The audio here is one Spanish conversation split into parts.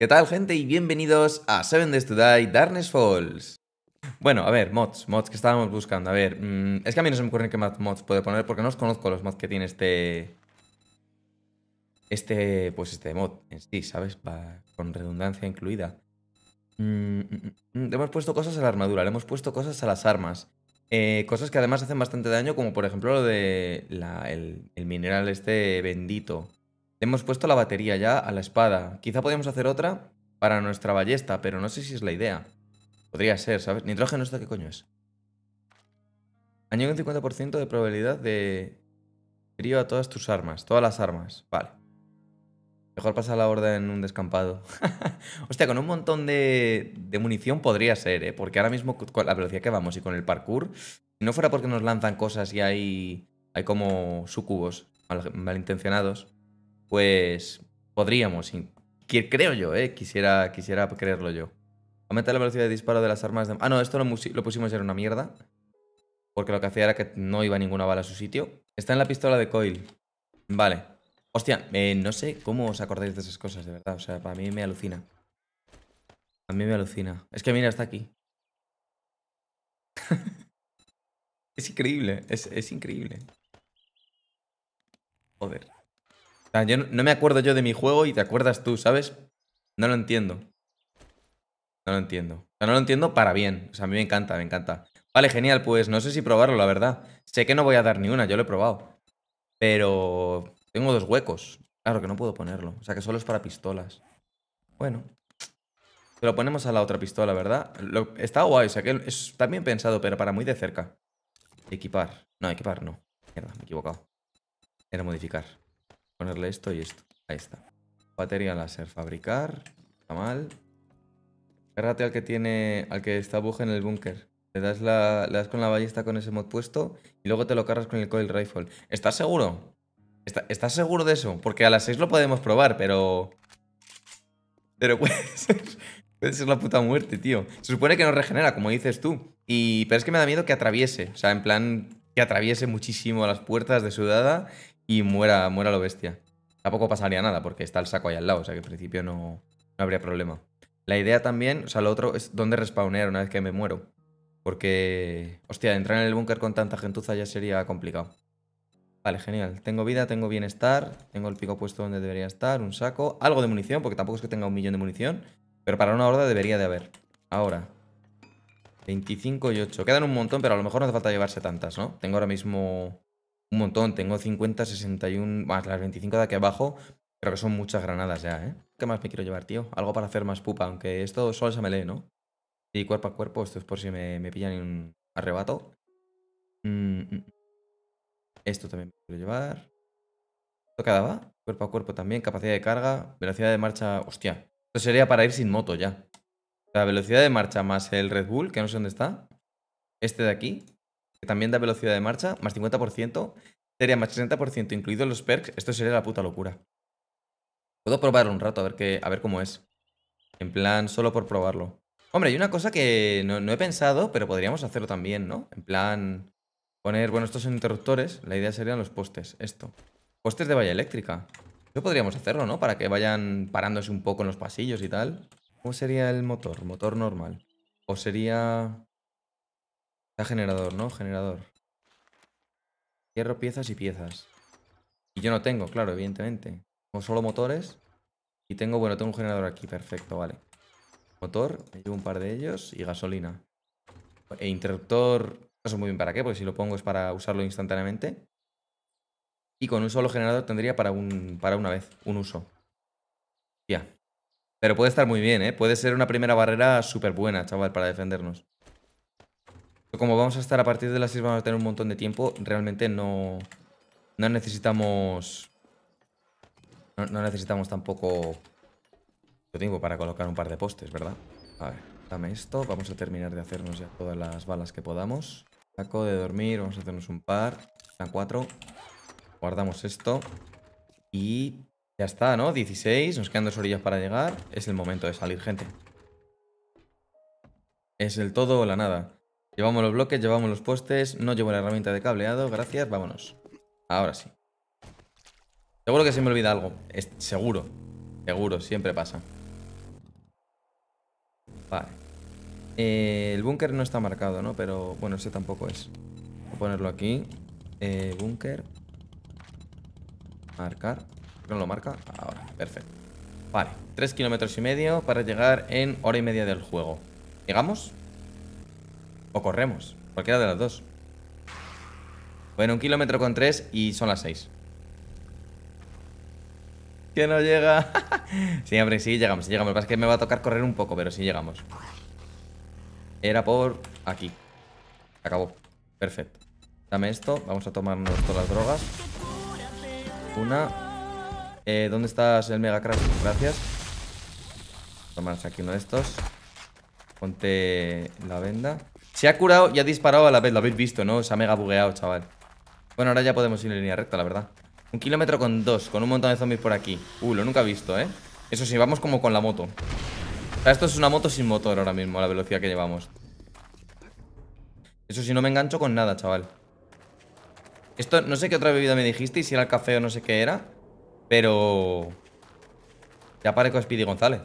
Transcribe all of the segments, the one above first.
¿Qué tal, gente? Y bienvenidos a Seven Days to Die Darkness Falls. Bueno, a ver, mods que estábamos buscando. A ver, es que a mí no se me ocurren qué mods puedo poner porque no os conozco los mods que tiene este mod en sí, ¿sabes? Va con redundancia incluida. Le hemos puesto cosas a la armadura, le hemos puesto cosas a las armas. Cosas que además hacen bastante daño, como por ejemplo lo de el mineral este bendito. Le hemos puesto la batería ya a la espada. Quizá podríamos hacer otra para nuestra ballesta, pero no sé si es la idea. Podría ser, ¿sabes? Nitrógeno, ¿esto qué coño es? Añade un 50% de probabilidad de frío a todas tus armas. Todas las armas. Vale. Mejor pasar la horda en un descampado. Hostia, con un montón de munición podría ser, ¿eh? Porque ahora mismo con la velocidad que vamos y con el parkour, si no fuera porque nos lanzan cosas y hay como sucubos malintencionados, pues podríamos, que creo yo, quisiera creerlo yo. Aumentar la velocidad de disparo de las armas de... Ah, no, esto lo pusimos, era una mierda. Porque lo que hacía era que no iba ninguna bala a su sitio. Está en la pistola de Coil. Vale. Hostia, no sé cómo os acordáis de esas cosas, de verdad. O sea, para mí me alucina. A mí me alucina. Es que mira, está aquí. Es increíble, es increíble. Joder. O sea, yo no me acuerdo yo de mi juego y te acuerdas tú, ¿sabes? No lo entiendo. No lo entiendo. O sea, no lo entiendo para bien. O sea, a mí me encanta, me encanta. Vale, genial, pues no sé si probarlo, la verdad. Sé que no voy a dar ni una, yo lo he probado. Pero tengo dos huecos. Claro que no puedo ponerlo. O sea, que solo es para pistolas. Bueno. Se lo ponemos a la otra pistola, ¿verdad? Está guay, o sea, que está bien pensado, pero para muy de cerca. Equipar. No, equipar no. Mierda, me he equivocado. Era modificar. Ponerle esto y esto. Ahí está. Batería láser. Fabricar. Está mal. Agárrate al que está buje en el búnker. Le das con la ballesta con ese mod puesto y luego te lo cargas con el coil rifle. ¿Estás seguro? ¿Estás seguro de eso? Porque a las 6 lo podemos probar, pero... Pero puede ser la puta muerte, tío. Se supone que nos regenera, como dices tú. Pero es que me da miedo que atraviese. O sea, en plan, que atraviese muchísimo las puertas de sudada y muera lo bestia. Tampoco pasaría nada porque está el saco ahí al lado. O sea que en principio no habría problema. La idea también, o sea, lo otro es dónde respawnear una vez que me muero. Porque, hostia, entrar en el búnker con tanta gentuza ya sería complicado. Vale, genial. Tengo vida, tengo bienestar. Tengo el pico puesto donde debería estar. Un saco. Algo de munición, porque tampoco es que tenga 1.000.000 de munición. Pero para una horda debería de haber. Ahora. 25 y 8. Quedan un montón, pero a lo mejor no hace falta llevarse tantas, ¿no? Tengo ahora mismo... Un montón, tengo 50, 61, más las 25 de aquí abajo. Creo que son muchas granadas ya, ¿eh? ¿Qué más me quiero llevar, tío? Algo para hacer más pupa, aunque esto solo se me lee, ¿no? Y cuerpo a cuerpo, esto es por si me pillan en un arrebato. Esto también me quiero llevar. ¿Esto quedaba? Cuerpo a cuerpo también, capacidad de carga, velocidad de marcha... Hostia, esto sería para ir sin moto ya. La velocidad de marcha más el Red Bull, que no sé dónde está. Este de aquí... Que también da velocidad de marcha, más 50%. Sería más 60%, incluidos los perks. Esto sería la puta locura. Puedo probarlo un rato, a ver cómo es. En plan, solo por probarlo. Hombre, hay una cosa que no he pensado, pero podríamos hacerlo también, ¿no? En plan, poner... Bueno, estos son interruptores. La idea serían los postes. Esto. Postes de valla eléctrica. Eso podríamos hacerlo, ¿no? Para que vayan parándose un poco en los pasillos y tal. ¿Cómo sería el motor? Motor normal. O sería... generador, ¿no? Generador. Hierro, piezas y piezas. Y yo no tengo, claro, evidentemente. Tengo solo motores. Y tengo, bueno, tengo un generador aquí, perfecto, vale. Motor, me llevo un par de ellos. Y gasolina. E interruptor, no sé muy bien para qué, porque si lo pongo es para usarlo instantáneamente. Y con un solo generador tendría para una vez, un uso. Ya. Pero puede estar muy bien, ¿eh? Puede ser una primera barrera súper buena, chaval, para defendernos. Como vamos a estar a partir de las 6, vamos a tener un montón de tiempo. Realmente no necesitamos... No necesitamos tampoco tiempo para colocar un par de postes, ¿verdad? A ver, dame esto. Vamos a terminar de hacernos ya todas las balas que podamos. Saco de dormir, vamos a hacernos un par. Están 4. Guardamos esto. Y ya está, ¿no? 16, nos quedan 2 orillas para llegar. Es el momento de salir, gente. Es el todo o la nada. Llevamos los bloques, llevamos los postes. No llevo la herramienta de cableado, gracias, vámonos. Ahora sí. Seguro que se me olvida algo. Seguro, siempre pasa. Vale. El búnker no está marcado, ¿no? Pero bueno, ese tampoco es. Voy a ponerlo aquí. Búnker. Marcar. ¿Por qué no lo marca? Ahora, perfecto. Vale, 3,5 kilómetros para llegar en hora y media del juego. ¿Llegamos? ¿O corremos? Cualquiera de las dos. Bueno, 1,3 kilómetros y son las 6. Que no llega. Sí, hombre, sí, llegamos, sí, llegamos. Lo que pasa es que me va a tocar correr un poco, pero sí llegamos. Era por aquí. Acabó. Perfecto. Dame esto. Vamos a tomarnos todas las drogas. Una. ¿Dónde estás, el Mega Crash? Gracias. Tomamos aquí uno de estos. Ponte la venda. Se ha curado y ha disparado a la vez. Lo habéis visto, ¿no? Se ha mega bugueado, chaval. Bueno, ahora ya podemos ir en línea recta, la verdad. 1,2 kilómetros, con un montón de zombies por aquí. Lo nunca he visto, ¿eh? Eso sí, vamos como con la moto. O sea, esto es una moto sin motor ahora mismo, a la velocidad que llevamos. Eso sí, no me engancho con nada, chaval. Esto, no sé qué otra bebida me dijiste, y si era el café o no sé qué era. Pero... ya parezco Speedy González.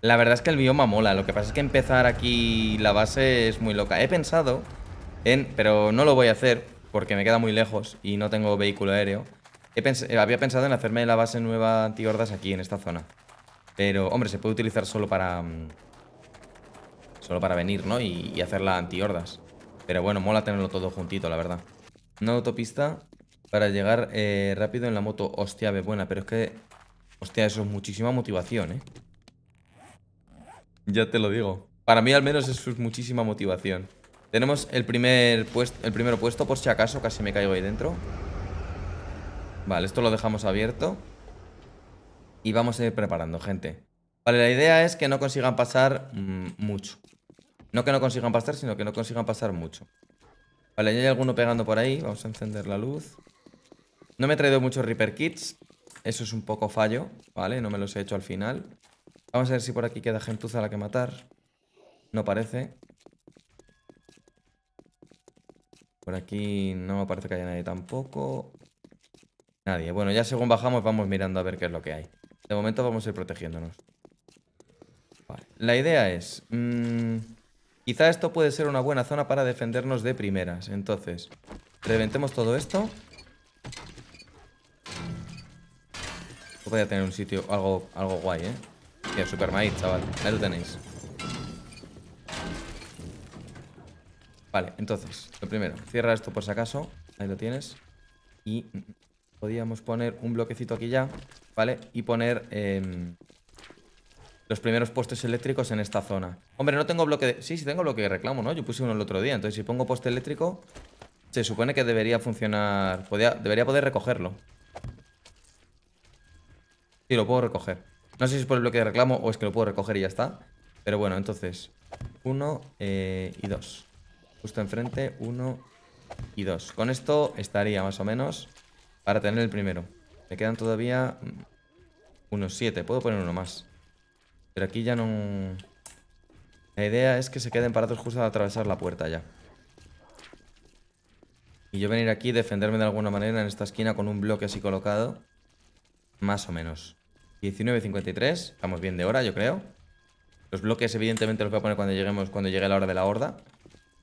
La verdad es que el bioma mola. Lo que pasa es que empezar aquí la base es muy loca. He pensado en... pero no lo voy a hacer porque me queda muy lejos y no tengo vehículo aéreo. Había pensado en hacerme la base nueva antihordas aquí, en esta zona. Pero, hombre, se puede utilizar solo para... solo para venir, ¿no? Y hacer la antihordas. Pero bueno, mola tenerlo todo juntito, la verdad. Una autopista para llegar rápido en la moto. Hostia, ve buena, pero es que... hostia, eso es muchísima motivación, ¿eh? Ya te lo digo. Para mí al menos eso es muchísima motivación. Tenemos el primer puesto por si acaso. Casi me caigo ahí dentro. Vale, esto lo dejamos abierto. Y vamos a ir preparando, gente. Vale, la idea es que no consigan pasar mucho. No que no consigan pasar, sino que no consigan pasar mucho. Vale, ya hay alguno pegando por ahí. Vamos a encender la luz. No me he traído muchos Reaper Kits. Eso es un poco fallo, ¿vale? No me los he hecho al final. Vamos a ver si por aquí queda gentuza a la que matar. No parece. Por aquí no me parece que haya nadie tampoco. Nadie. Bueno, ya según bajamos vamos mirando a ver qué es lo que hay. De momento vamos a ir protegiéndonos. Vale. La idea es... quizá esto puede ser una buena zona para defendernos de primeras. Entonces, reventemos todo esto. Yo podría tener un sitio, algo guay, ¿eh? Tío, super maíz, chaval. Ahí lo tenéis. Vale, entonces, lo primero, cierra esto por si acaso. Ahí lo tienes. Y podíamos poner un bloquecito aquí ya, ¿vale? Y poner los primeros postes eléctricos en esta zona. Hombre, no tengo bloque de... sí, tengo bloque de reclamo, ¿no? Yo puse uno el otro día. Entonces, si pongo poste eléctrico, se supone que debería funcionar... debería poder recogerlo. Sí, lo puedo recoger. No sé si es por el bloque de reclamo o es que lo puedo recoger y ya está. Pero bueno, entonces 1 y 2. Justo enfrente, 1 y 2. Con esto estaría más o menos para tener el primero. Me quedan todavía unos 7, puedo poner uno más. Pero aquí ya no... la idea es que se queden parados justo al atravesar la puerta ya. Y yo venir aquí, defenderme de alguna manera en esta esquina con un bloque así colocado. Más o menos 19:53, estamos bien de hora, yo creo. Los bloques evidentemente los voy a poner cuando llegue la hora de la horda.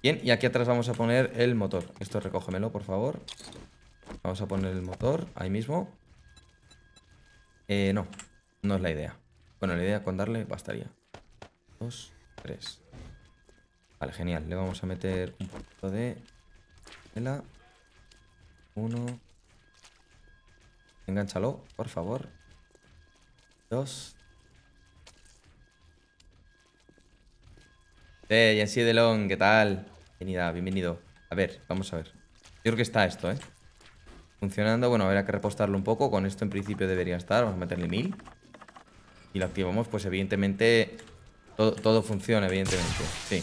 Bien, y aquí atrás vamos a poner el motor. Esto recógemelo, por favor. Vamos a poner el motor, ahí mismo. No, no es la idea. Bueno, la idea con darle bastaría. 2, 3. Vale, genial, le vamos a meter un poquito de tela. 1. Engánchalo, por favor. 2. Hey, Nancy DeLong, ¿qué tal? Bienvenida, bienvenido. A ver, vamos a ver. Yo creo que está esto, ¿eh? Funcionando, bueno, habrá que repostarlo un poco. Con esto en principio debería estar, vamos a meterle 1000. Y lo activamos, pues evidentemente todo funciona, evidentemente. Sí,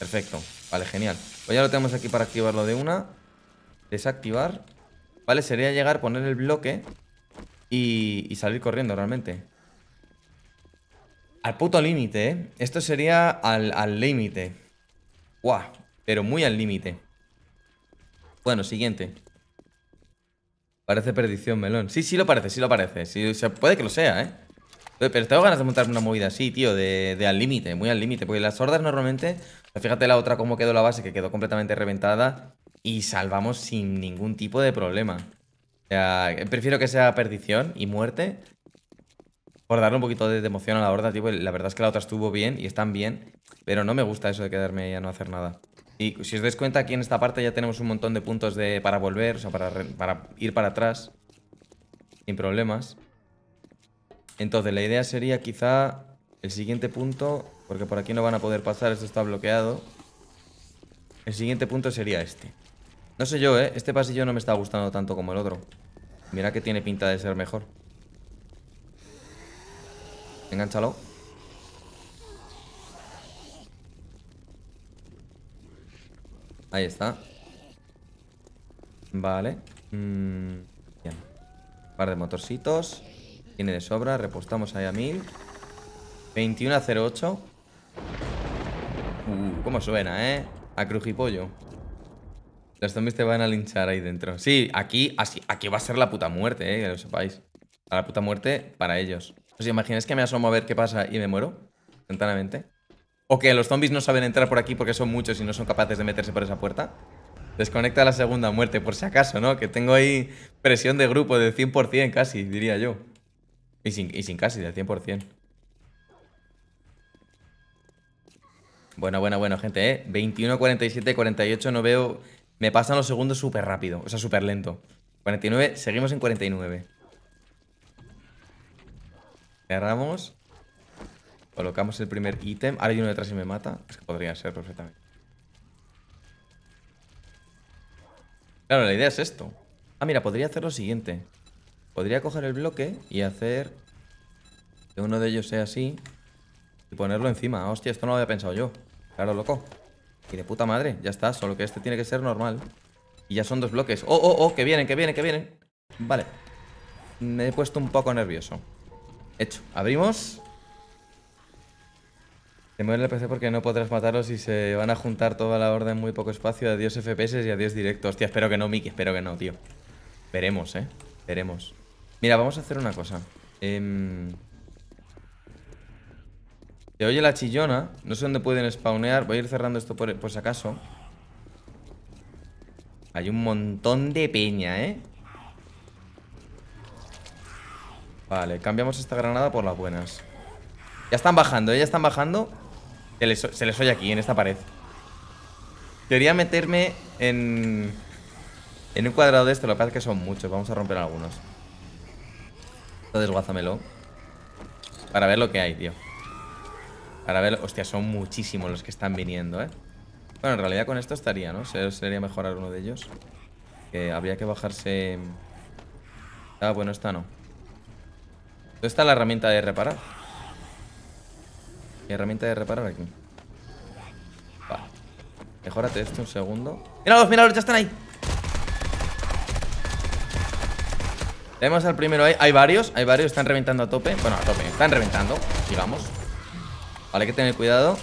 perfecto. Vale, genial. Pues ya lo tenemos aquí para activarlo de una. Desactivar. Vale, sería llegar, poner el bloque y salir corriendo realmente. Al puto límite, ¿eh? Esto sería al límite. ¡Guau! Pero muy al límite. Bueno, siguiente. Parece perdición, melón. Sí, sí lo parece, sí lo parece. Sí, puede que lo sea, ¿eh? Pero tengo ganas de montarme una movida así, tío, de al límite, muy al límite. Porque las hordas normalmente, fíjate la otra cómo quedó la base, que quedó completamente reventada. Y salvamos sin ningún tipo de problema. O sea, prefiero que sea perdición y muerte, por darle un poquito de emoción a la horda, tío. La verdad es que la otra estuvo bien y están bien, pero no me gusta eso de quedarme ahí a no hacer nada. Y si os dais cuenta, aquí en esta parte ya tenemos un montón de puntos para volver, o sea, para ir para atrás sin problemas. Entonces la idea sería quizá el siguiente punto, porque por aquí no van a poder pasar, esto está bloqueado. El siguiente punto sería este. No sé yo, ¿eh? Este pasillo no me está gustando tanto como el otro. Mira que tiene pinta de ser mejor. Engánchalo. Ahí está. Vale. Bien. Un par de motorcitos. Tiene de sobra. Repostamos ahí a 1000. 21 a 08. Cómo suena, ¿eh? A crujipollo. Los zombies te van a linchar ahí dentro. Sí, aquí va a ser la puta muerte, que lo sepáis. A la puta muerte para ellos. ¿Os imagináis que me asomo a ver qué pasa y me muero? Instantáneamente. O que los zombies no saben entrar por aquí porque son muchos y no son capaces de meterse por esa puerta. Desconecta la segunda muerte, por si acaso, ¿no? Que tengo ahí presión de grupo de 100% casi, diría yo. Y sin casi, de 100%. Bueno, gente, 21, 47, 48, no veo... Me pasan los segundos súper rápido, o sea, súper lento. 49, seguimos en 49. Cerramos. Colocamos el primer ítem. Ahora hay uno detrás y me mata. Es que podría ser perfectamente. Claro, la idea es esto. Ah, mira, podría hacer lo siguiente. Podría coger el bloque y hacer que uno de ellos sea así y ponerlo encima. Hostia, esto no lo había pensado yo. Claro, loco. Y de puta madre, ya está. Solo que este tiene que ser normal. Y ya son dos bloques. Oh, que vienen. Vale. Me he puesto un poco nervioso. Hecho. Abrimos. Te muere el PC porque no podrás matarlos y se van a juntar toda la horda en muy poco espacio. Adiós FPS y adiós directo. Hostia, espero que no, Miki, espero que no, tío. Veremos, veremos. Mira, vamos a hacer una cosa. Se oye la chillona. No sé dónde pueden spawnear. Voy a ir cerrando esto por si acaso. Hay un montón de peña, Vale, cambiamos esta granada por las buenas. Ya están bajando, Se les oye aquí, en esta pared. Quería meterme en un cuadrado de esto. Lo que pasa es que son muchos, vamos a romper algunos. Entonces guázamelo. Para ver lo que hay, tío. Para ver, hostia, son muchísimos los que están viniendo, Bueno, en realidad con esto estaría, ¿no? Sería mejorar uno de ellos. Que habría que bajarse. Ah, bueno, esta no. ¿Dónde está la herramienta de reparar? Mi herramienta de reparar aquí. Vale. Mejórate esto un segundo. ¡Míralos! ¡Ya están ahí! Tenemos al primero ahí. Hay varios. Están reventando a tope. Bueno, a tope. Están reventando. Sigamos. Vale, hay que tener cuidado.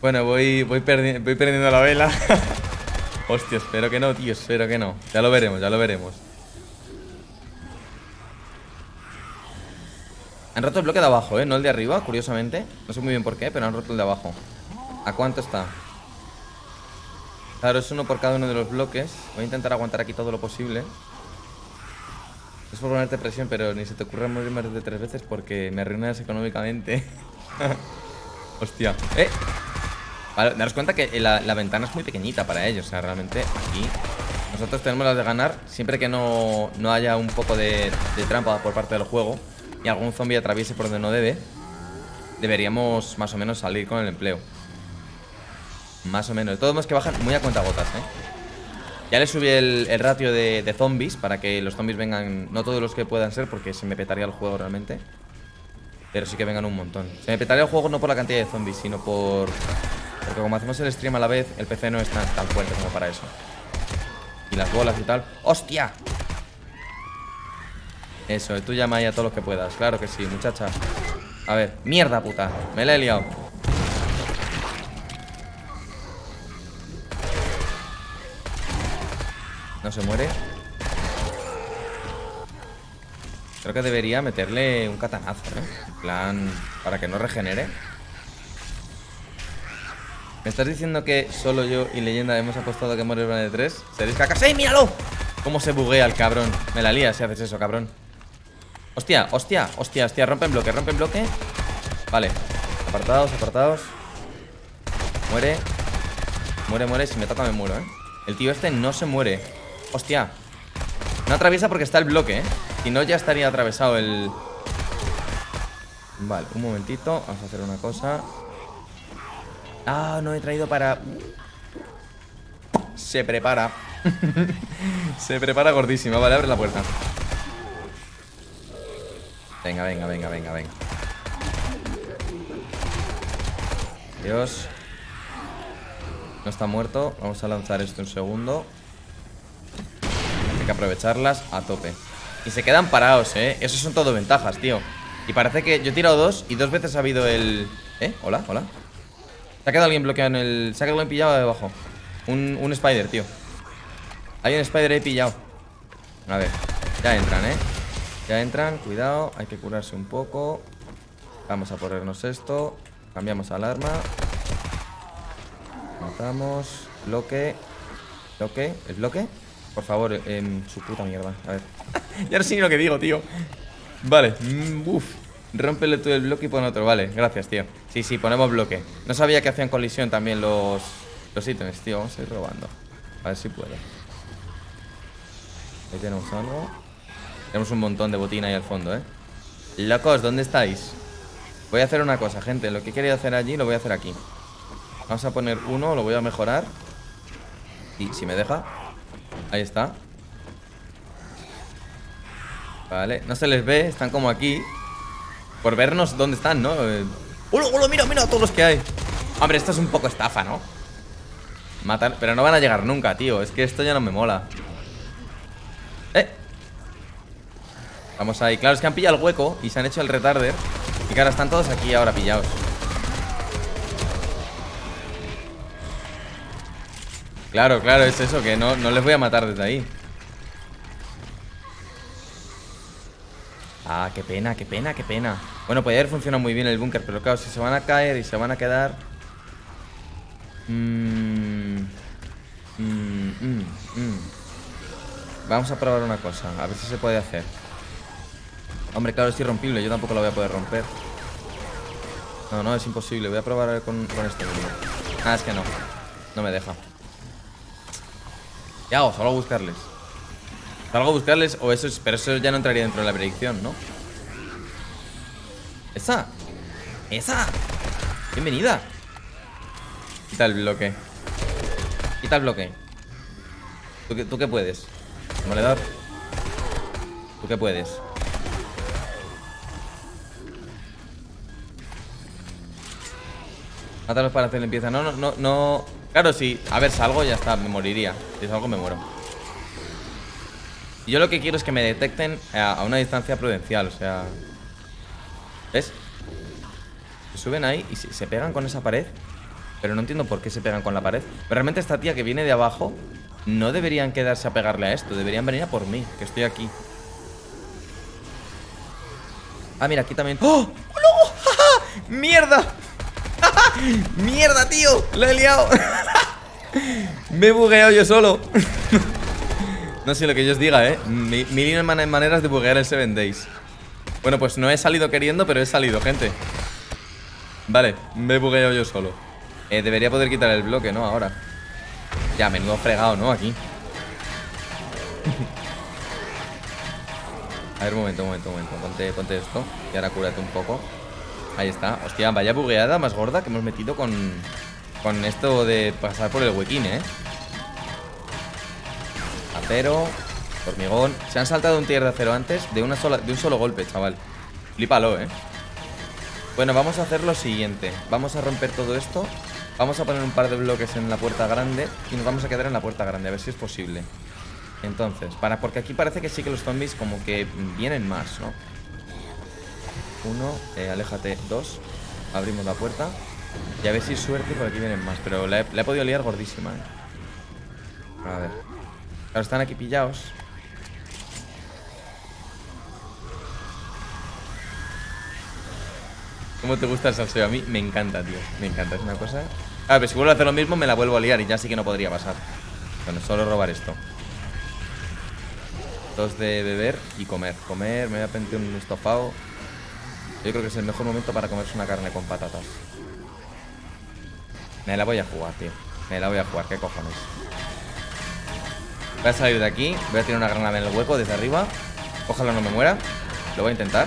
Bueno, voy perdiendo la vela. Hostia, espero que no, tío. Espero que no. Ya lo veremos. Han roto el bloque de abajo, no el de arriba, curiosamente. No sé muy bien por qué, pero han roto el de abajo. ¿A cuánto está? Claro, es uno por cada uno de los bloques. Voy a intentar aguantar aquí todo lo posible. Es por ponerte presión, pero ni se te ocurra morir más de 3 veces porque me arruinas económicamente. Hostia. Vale, daros cuenta que la ventana es muy pequeñita para ellos. O sea, realmente aquí nosotros tenemos las de ganar siempre que no haya un poco de trampa por parte del juego. Y algún zombie atraviese por donde no debe. Deberíamos más o menos salir con el empleo. Más o menos. De todos modos que bajan muy a cuentagotas, Ya le subí el ratio de zombies para que los zombies vengan. No todos los que puedan ser, porque se me petaría el juego realmente. Pero sí que vengan un montón. Se me petaría el juego no por la cantidad de zombies, sino por... Porque como hacemos el stream a la vez, el PC no es tan fuerte como para eso. Y las bolas y tal. ¡Hostia! Eso, tú llama ahí a todos los que puedas. Claro que sí, muchacha. A ver, mierda puta, me la he liado. No se muere. Creo que debería meterle un catanazo, ¿eh? En plan, para que no regenere. ¿Me estás diciendo que solo yo y Leyenda hemos apostado a que muere una de 3? ¿Seréis cacas? ¡Sí, míralo! ¿Cómo se buguea el cabrón? Me la lía si haces eso, cabrón. ¡Hostia, hostia, hostia, hostia! Rompe en bloque, rompe en bloque. Vale. Apartados, apartados. Muere. Muere, muere. Si me toca me muero, ¿eh? El tío este no se muere. ¡Hostia! No atraviesa porque está el bloque, ¿eh? Si no, ya estaría atravesado el... Vale, un momentito. Vamos a hacer una cosa. Ah, no he traído para... Se prepara. Se prepara gordísima. Vale, abre la puerta. Venga, venga, venga, venga, venga. Dios. No está muerto. Vamos a lanzar esto un segundo. Hay que aprovecharlas a tope. Y se quedan parados, ¿eh? Esos son todo ventajas, tío. Y parece que yo he tirado dos y dos veces ha habido el... ¿Eh? Hola, hola. Se ha quedado alguien bloqueado en el... Se ha quedado alguien pillado debajo. Un spider, tío. Hay un spider ahí pillado. A ver. Ya entran, ¿eh? Ya entran. Cuidado. Hay que curarse un poco. Vamos a ponernos esto. Cambiamos al arma. Matamos. Bloque. Bloque. ¿El bloque? Por favor, su puta mierda. A ver. Ya no sé ni lo que digo, tío. Vale. Uff. Rómpele tú el bloque y pon otro. Vale, gracias, tío. Sí, sí, ponemos bloque. No sabía que hacían colisión también los ítems, tío. Vamos a ir robando. A ver si puedo. Ahí tenemos algo. Tenemos un montón de botín ahí al fondo, ¿eh? Locos, ¿dónde estáis? Voy a hacer una cosa, gente. Lo que he querido hacer allí, lo voy a hacer aquí. Vamos a poner uno, lo voy a mejorar. Y si me deja... Ahí está. Vale, no se les ve, están como aquí. Por vernos dónde están, ¿no? ¡Ulo, ulo! ¡Mira, mira a todos los que hay! Hombre, esto es un poco estafa, ¿no? Matar, pero no van a llegar nunca, tío. Es que esto ya no me mola. ¡Eh! Vamos ahí. Claro, es que han pillado el hueco y se han hecho el retarder. Y claro, están todos aquí ahora pillados. Claro, claro, es eso, que no les voy a matar desde ahí. Ah, qué pena, qué pena, qué pena. Bueno, puede haber funcionado muy bien el búnker, pero claro, si se van a caer y se van a quedar... Vamos a probar una cosa, a ver si se puede hacer. Hombre, claro, es irrompible, yo tampoco lo voy a poder romper. No, no, es imposible, voy a probar con este. Ah, es que no, no me deja. Ya, o salgo a buscarles. Salgo a buscarles o eso es... Pero eso ya no entraría dentro de la predicción, ¿no? ¡Esa! ¡Esa! ¡Bienvenida! Quita el bloque. Quita el bloque. ¿Tú qué puedes? Demoledor. ¿Tú qué puedes? Mátalos para hacer limpieza. No, no, no, no... Claro, sí. A ver, salgo, ya está, me moriría. Si salgo, me muero. Y yo lo que quiero es que me detecten a una distancia prudencial, o sea... ¿Ves? Se suben ahí y se pegan con esa pared. Pero no entiendo por qué se pegan con la pared. Pero realmente esta tía que viene de abajo no deberían quedarse a pegarle a esto. Deberían venir a por mí, que estoy aquí. Ah, mira, aquí también... ¡Oh! ¡No! ¡Ja, ja! ¡Mierda! ¡Mierda, tío! ¡Lo he liado! Me he bugueado yo solo. No sé lo que yo os diga, ¿eh? Mil y maneras de buguear el 7 Days. Bueno, pues no he salido queriendo, pero he salido, gente. Vale, me he bugueado yo solo. Debería poder quitar el bloque, ¿no? Ahora. Ya, menudo fregado, ¿no? Aquí. A ver, un momento, un momento, un momento. Ponte esto. Y ahora cúrate un poco. Ahí está. Hostia, vaya bugueada más gorda que hemos metido con esto de pasar por el huequín, ¿eh? Acero, hormigón. Se han saltado un tier de acero antes de un solo golpe, chaval. Flípalo, ¿eh? Bueno, vamos a hacer lo siguiente. Vamos a romper todo esto. Vamos a poner un par de bloques en la puerta grande y nos vamos a quedar en la puerta grande, a ver si es posible. Entonces, porque aquí parece que sí que los zombies como que vienen más, ¿no? Uno, aléjate, dos. Abrimos la puerta. Y a ver si suerte por aquí vienen más. Pero la he podido liar gordísima, ¿eh? A ver. Claro, están aquí pillados. ¿Cómo te gusta el salseo? A mí me encanta, tío. Me encanta, es una cosa... A ver, si vuelvo a hacer lo mismo me la vuelvo a liar y ya sí que no podría pasar. Bueno, solo robar esto. Dos de beber y comer. Comer, me voy a pedir un estofado. Yo creo que es el mejor momento para comerse una carne con patatas. Me la voy a jugar, tío. Me la voy a jugar, qué cojones. Voy a salir de aquí. Voy a tirar una granada en el hueco desde arriba. Ojalá no me muera. Lo voy a intentar.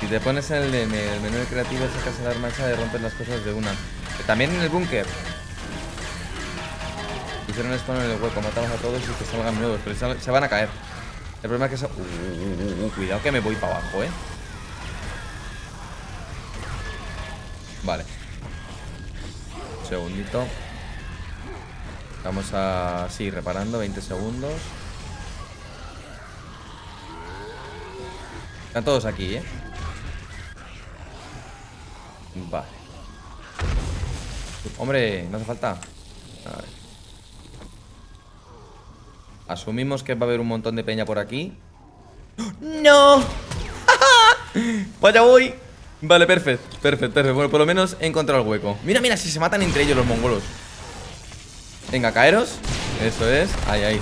Si te pones en el menú creativo, sacas el arma esa de romper las cosas de una. También en el búnker. Hicieron spawn en el hueco, matamos a todos y que salgan nuevos. Pero se van a caer. El problema es que... cuidado que me voy para abajo, eh. Vale. Un segundito. Vamos a... sí, reparando, 20 segundos. Están todos aquí, eh. Vale. Hombre, no hace falta. A ver. Asumimos que va a haber un montón de peña por aquí. ¡No! Pues ya voy. Vale, perfecto, perfecto, perfecto. Bueno, por lo menos he encontrado el hueco. Mira, mira, si se matan entre ellos los mongolos. Venga, caeros. Eso es, ahí, ahí.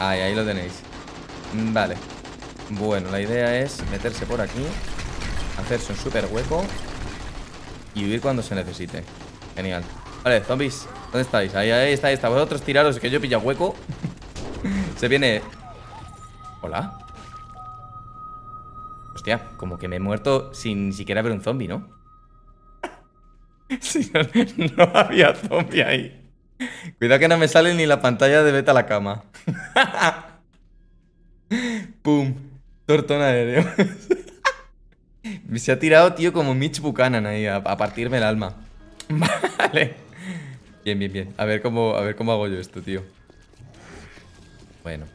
Ahí, ahí lo tenéis. Vale. Bueno, la idea es meterse por aquí, hacerse un super hueco y huir cuando se necesite. Genial. Vale, zombies, ¿dónde estáis? Ahí, ahí está, ahí está. Vosotros tiraros que yo he pillado hueco. Se viene... ¿Hola? Hostia, como que me he muerto sin ni siquiera ver un zombie, ¿no? Sí, no había zombie ahí. Cuidado que no me sale ni la pantalla de vete a la cama. Pum. Tortón aéreo. Me se ha tirado, tío, como Mitch Buchanan ahí a partirme el alma. Vale. Bien, bien, bien. A ver cómo hago yo esto, tío. Bueno.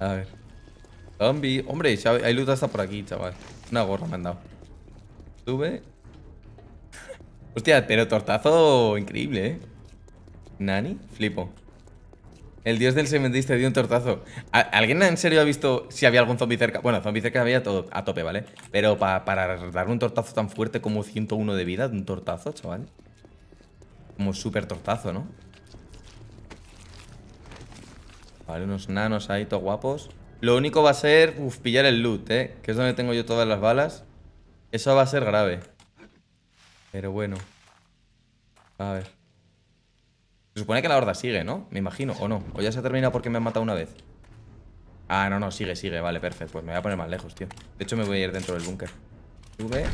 A ver. Zombie. Hombre, hay luz hasta por aquí, chaval. Una gorra me han dado. Sube. Hostia, pero tortazo increíble, ¿eh? Nani, flipo. El dios del Seven Days te dio un tortazo. ¿Alguien en serio ha visto si había algún zombie cerca? Bueno, zombie cerca había todo a tope, ¿vale? Pero para darle un tortazo tan fuerte como 101 de vida, un tortazo, chaval. Como súper tortazo, ¿no? Vale, unos nanos ahí, todos guapos. Lo único va a ser, pillar el loot, ¿eh? Que es donde tengo yo todas las balas. Eso va a ser grave. Pero bueno. A ver. Se supone que la horda sigue, ¿no? Me imagino, o no. O ya se ha terminado porque me han matado una vez. Ah, no, no, sigue, sigue. Vale, perfecto. Pues me voy a poner más lejos, tío. De hecho, me voy a ir dentro del búnker. Sube.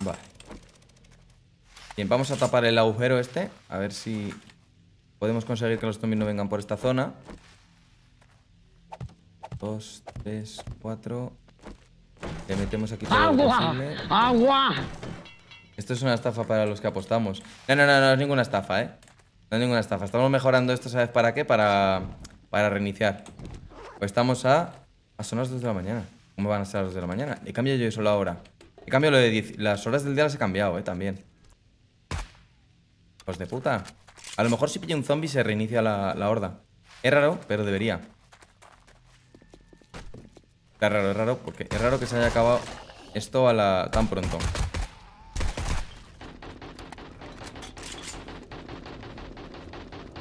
Vale. Bien, vamos a tapar el agujero este. A ver si... podemos conseguir que los zombies no vengan por esta zona. 2, 3, 4. Le metemos aquí todo lo posible. ¡Agua! Esto es una estafa para los que apostamos. No, no, no, no es ninguna estafa, ¿eh? No es ninguna estafa. Estamos mejorando esto, ¿sabes para qué? Para reiniciar. Pues estamos a son las 2 de la mañana. ¿Cómo van a ser las 2 de la mañana? He cambiado yo solo ahora. He cambiado lo de 10. Las horas del día las he cambiado, ¿eh? También. Hijos de puta. A lo mejor si pillo un zombie se reinicia la horda. Es raro, pero debería. Es raro, porque es raro que se haya acabado esto tan pronto.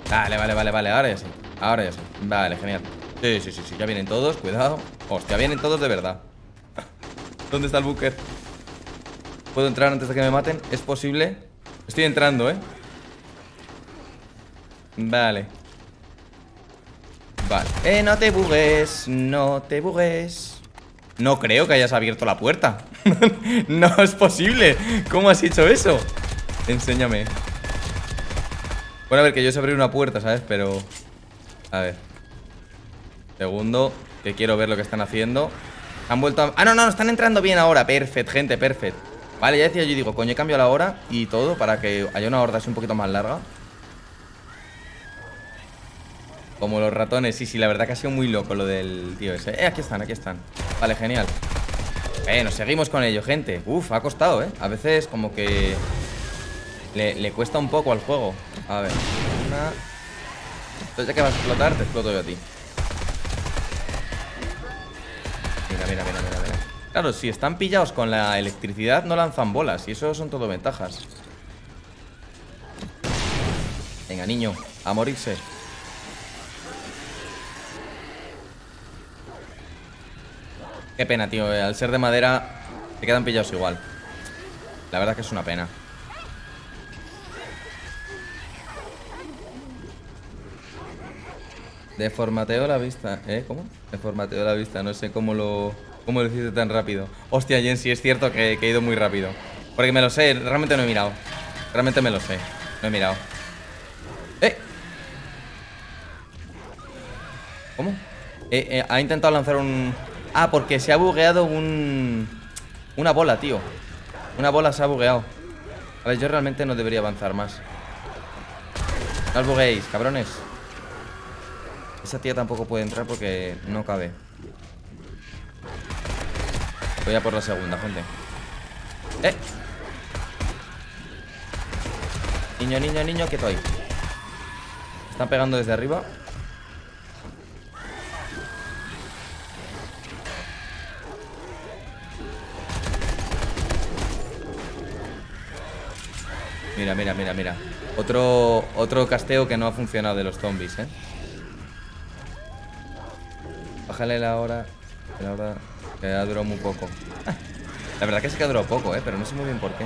Vale, vale, vale, vale, ahora ya sí. Ahora ya sí, vale, genial. Sí, sí, sí, sí, ya vienen todos, cuidado. Hostia, vienen todos de verdad. ¿Dónde está el búnker? ¿Puedo entrar antes de que me maten? ¿Es posible? Estoy entrando, eh. Vale. Vale. No te bugues. No te bugues. No creo que hayas abierto la puerta. No es posible. ¿Cómo has hecho eso? Enséñame. Bueno, a ver, que yo sé abrir una puerta, ¿sabes? Pero... a ver. Segundo, que quiero ver lo que están haciendo. Han vuelto a... ah, no, no, están entrando bien ahora. Perfecto, gente, perfecto. Vale, ya decía yo, digo, coño, he cambiado la hora y todo para que haya una horda así un poquito más larga. Como los ratones, sí, la verdad que ha sido muy loco lo del tío ese. Aquí están, aquí están. Vale, genial. Nos seguimos con ello, gente. Uf, ha costado, ¿eh? A veces como que le cuesta un poco al juego. A ver. Una, Entonces ya que va a explotar, te exploto yo a ti. Mira, mira, mira, mira, mira. Claro, si están pillados con la electricidad no lanzan bolas, y eso son todo ventajas. Venga, niño, a morirse. Qué pena, tío, al ser de madera te quedan pillados igual. La verdad es que es una pena. Deformateo la vista, ¿eh? ¿Cómo? Deformateo la vista, no sé cómo lo hiciste tan rápido. Hostia, Jensi, es cierto que he ido muy rápido. Porque me lo sé, realmente no he mirado. Realmente me lo sé, no he mirado. ¡Eh! ¿Cómo? Ha intentado lanzar un... Ah, porque se ha bugueado una bola, tío. Una bola se ha bugueado. A ver, yo realmente no debería avanzar más. No os bugueéis, cabrones. Esa tía tampoco puede entrar porque no cabe. Voy a por la segunda, gente. ¡Eh! Niño, niño, niño, quieto ahí. Están pegando desde arriba. Mira, mira, mira, mira. Otro casteo que no ha funcionado de los zombies, ¿eh? Bájale la hora que ha durado muy poco. La verdad que sí que ha durado poco, ¿eh? Pero no sé muy bien por qué.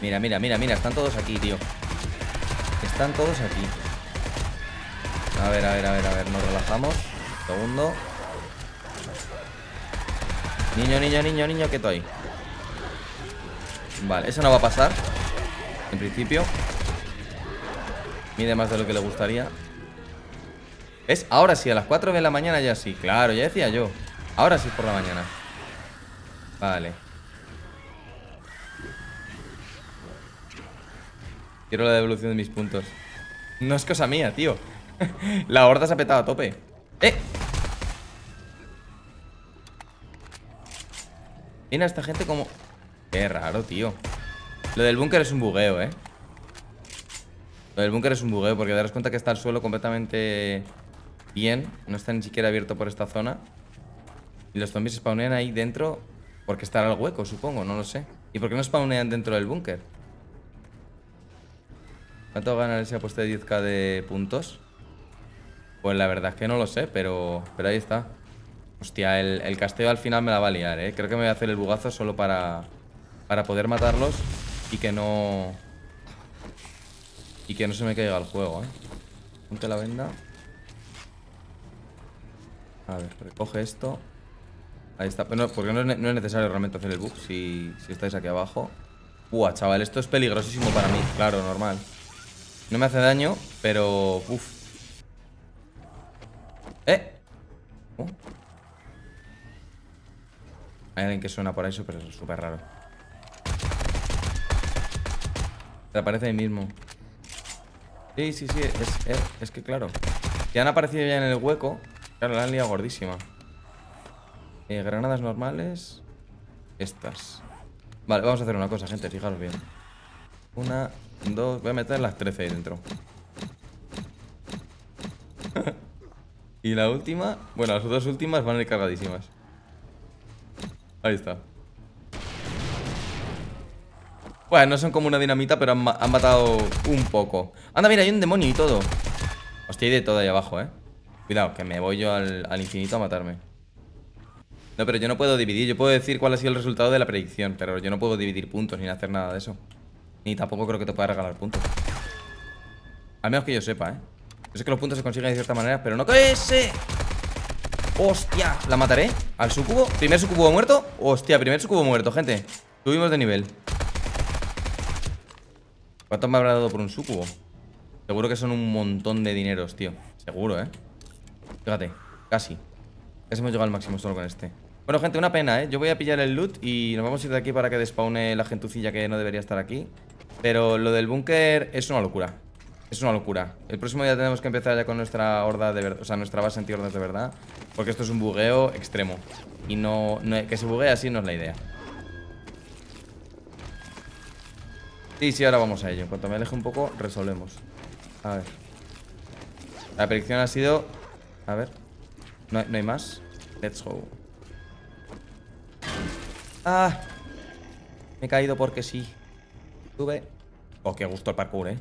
Mira, mira, mira, mira. Están todos aquí, tío. Están todos aquí. A ver, a ver, a ver, a ver. Nos relajamos. Segundo. Niño, niño, niño, niño, quieto ahí. Vale, eso no va a pasar. En principio. Mide más de lo que le gustaría. ¿Ves? Ahora sí, a las 4 de la mañana ya sí. Claro, ya decía yo. Ahora sí por la mañana. Vale. Quiero la devolución de mis puntos. No es cosa mía, tío. La horda se ha petado a tope. ¡Eh! Mira, esta gente como... Qué raro, tío. Lo del búnker es un bugueo, ¿eh? Lo del búnker es un bugueo porque daros cuenta que está el suelo completamente bien. No está ni siquiera abierto por esta zona. Y los zombies spawnean ahí dentro porque estará el hueco, supongo. No lo sé. ¿Y por qué no spawnean dentro del búnker? ¿Cuánto gana ese apuesto de 10.000 de puntos? Pues la verdad es que no lo sé, pero ahí está. Hostia, el casteo al final me la va a liar, ¿eh? Creo que me voy a hacer el bugazo solo para poder matarlos y que no... Y que no se me caiga el juego, ¿eh? Ponte la venda. A ver, recoge esto. Ahí está. Pero no, porque no es necesario realmente hacer el bug si estáis aquí abajo. Buah, chaval, esto es peligrosísimo para mí. Claro, normal. No me hace daño, pero... Uf. ¿Eh? ¿Cómo? Hay alguien que suena por ahí, pero es súper raro. Te aparece ahí mismo. Sí, sí, sí, es que claro. Ya han aparecido ya en el hueco. Claro, la han liado gordísima. Granadas normales. Estas. Vale, vamos a hacer una cosa, gente, fijaros bien. Una, dos, voy a meter las 13 ahí dentro. Y la última, bueno, las dos últimas van a ir cargadísimas. Ahí está. Bueno, no son como una dinamita, pero han matado un poco. Anda, mira, hay un demonio y todo. Hostia, hay de todo ahí abajo, ¿eh? Cuidado, que me voy yo al infinito a matarme. No, pero yo no puedo dividir. Yo puedo decir cuál ha sido el resultado de la predicción, pero yo no puedo dividir puntos ni hacer nada de eso. Ni tampoco creo que te pueda regalar puntos. Al menos que yo sepa, ¿eh? Yo sé que los puntos se consiguen de cierta manera, pero no que ese... ¡Hostia! ¿La mataré? ¿Al sucubo? ¿Primer sucubo muerto? ¡Hostia! Primer sucubo muerto, gente. Subimos de nivel. ¿Cuánto me habrá dado por un sucubo? Seguro que son un montón de dineros, tío. Seguro, ¿eh? Fíjate, casi. Casi hemos llegado al máximo solo con este. Bueno, gente, una pena, ¿eh? Yo voy a pillar el loot y nos vamos a ir de aquí para que despawne la gentucilla que no debería estar aquí. Pero lo del búnker es una locura. Es una locura. El próximo día tenemos que empezar ya con nuestra horda de verdad. O sea, nuestra base antihordas de verdad. Porque esto es un bugueo extremo. Y no que se buguee así no es la idea. Sí, ahora vamos a ello. En cuanto me aleje un poco, resolvemos. A ver. La predicción ha sido... A ver. No hay más. Let's go. ¡Ah! Me he caído porque sí. Tuve... Oh, qué gusto el parkour, ¿eh?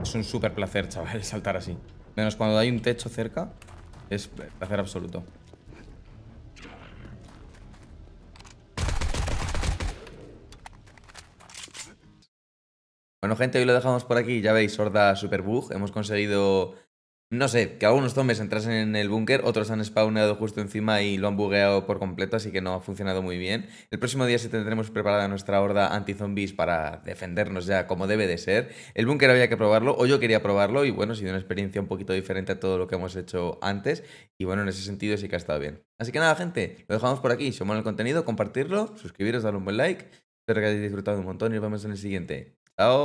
Es un súper placer, chaval, saltar así. Menos cuando hay un techo cerca. Es placer absoluto. Bueno, gente, hoy lo dejamos por aquí. Ya veis, Horda Superbug. Hemos conseguido... No sé, que algunos zombies entrasen en el búnker, otros han spawnado justo encima y lo han bugueado por completo, así que no ha funcionado muy bien. El próximo día sí tendremos preparada nuestra horda anti-zombies para defendernos ya como debe de ser. El búnker había que probarlo, o yo quería probarlo, y bueno, ha sido una experiencia un poquito diferente a todo lo que hemos hecho antes, y bueno, en ese sentido sí que ha estado bien. Así que nada, gente, lo dejamos por aquí. Si os mola el contenido, compartirlo, suscribiros, darle un buen like. Espero que hayáis disfrutado un montón y nos vemos en el siguiente. ¡Chao!